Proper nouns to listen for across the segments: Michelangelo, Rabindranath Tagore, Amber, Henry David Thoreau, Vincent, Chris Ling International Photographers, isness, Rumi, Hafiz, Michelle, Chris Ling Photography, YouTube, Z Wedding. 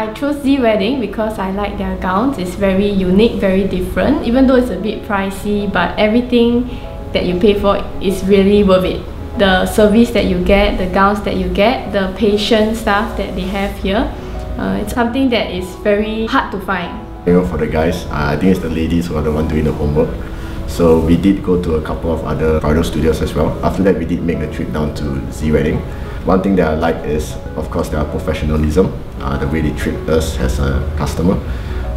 I chose Z Wedding because I like their gowns. It's very unique, very different, even though it's a bit pricey, but everything that you pay for is really worth it. The service that you get, the gowns that you get, the patient staff that they have here, it's something that is very hard to find. You know, for the guys, I think it's the ladies who are the one doing the homework. So we did go to a couple of other bridal studios as well. After that, we did make the trip down to Z Wedding. One thing that I like is, of course, their professionalism, the way they treat us as a customer.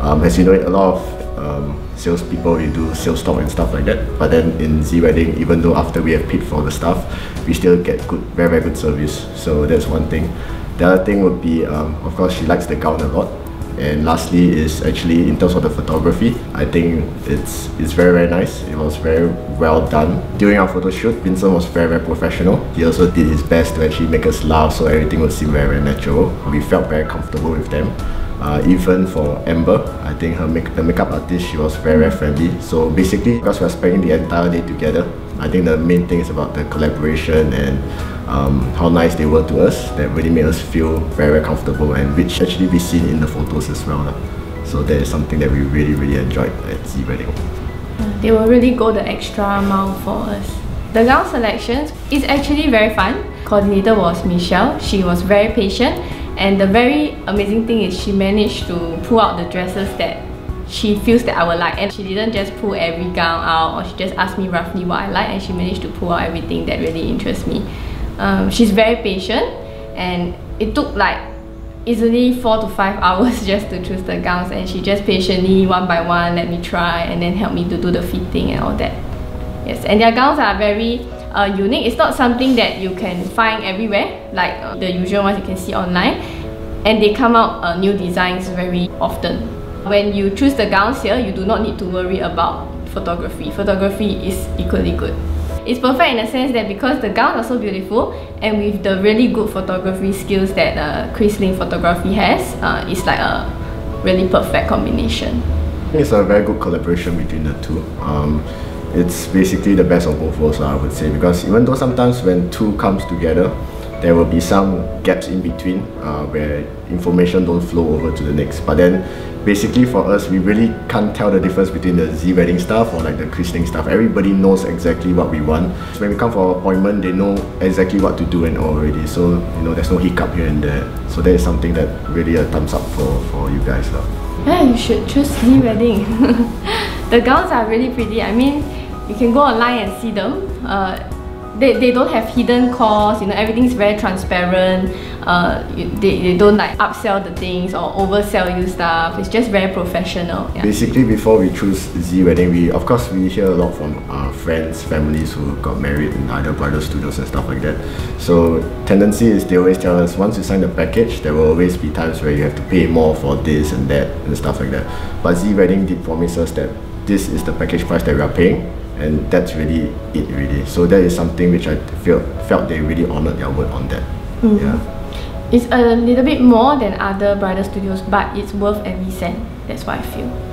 As you know, a lot of salespeople, we do sales talk and stuff like that. But then in Z Wedding, even though after we have paid for the stuff, we still get good, very, very good service. So that's one thing. The other thing would be, of course, she likes the gown a lot. And lastly is actually in terms of the photography, I think it's very, very nice. It was very well done. During our photo shoot, Vincent was very, very professional. He also did his best to actually make us laugh, so everything would seem very, very natural. We felt very comfortable with them. Even for Amber, I think the makeup artist, she was very, very friendly. So basically, because we're spending the entire day together, I think the main thing is about the collaboration and how nice they were to us. That really made us feel very, very comfortable, and which actually be seen in the photos as well. So that is something that we really, really enjoyed at Z Wedding. They will really go the extra mile for us. The gown selections is actually very fun. Coordinator was Michelle. She was very patient, and the very amazing thing is she managed to pull out the dresses that she feels that I would like, and she didn't just pull every gown out, or she just asked me roughly what I like, and she managed to pull out everything that really interests me. She's very patient, and it took like easily 4 to 5 hours just to choose the gowns, and she just patiently one by one let me try and then help me to do the fitting and all that. Yes, and their gowns are very unique. It's not something that you can find everywhere like the usual ones you can see online, and they come out new designs very often. When you choose the gowns here, you do not need to worry about photography. Photography is equally good. It's perfect in a sense that because the gowns are so beautiful, and with the really good photography skills that Chris Ling Photography has, it's like a really perfect combination. It's a very good collaboration between the two. It's basically the best of both worlds, I would say, because even though sometimes when two comes together, there will be some gaps in between where information don't flow over to the next. But then basically for us, we really can't tell the difference between the Z Wedding stuff or like the Chris Ling stuff. Everybody knows exactly what we want. So when we come for appointment, they know exactly what to do and all already. So you know, there's no hiccup here and there. So that is something that really a thumbs up for you guys. Yeah, you should choose Z Wedding. The gowns are really pretty. I mean, you can go online and see them. They don't have hidden costs, you know, everything's very transparent. They don't like upsell the things or oversell you stuff. It's just very professional. Yeah. Basically, before we choose Z Wedding, of course we hear a lot from our friends, families who got married in other bridal studios and stuff like that. So tendency is they always tell us once you sign the package, there will always be times where you have to pay more for this and that and stuff like that. But Z Wedding did promise us that this is the package price that we are paying, and that's really it, really. So that is something which I felt they really honoured their word on that. Yeah. It's a little bit more than other bridal studios, but it's worth every cent. That's what I feel.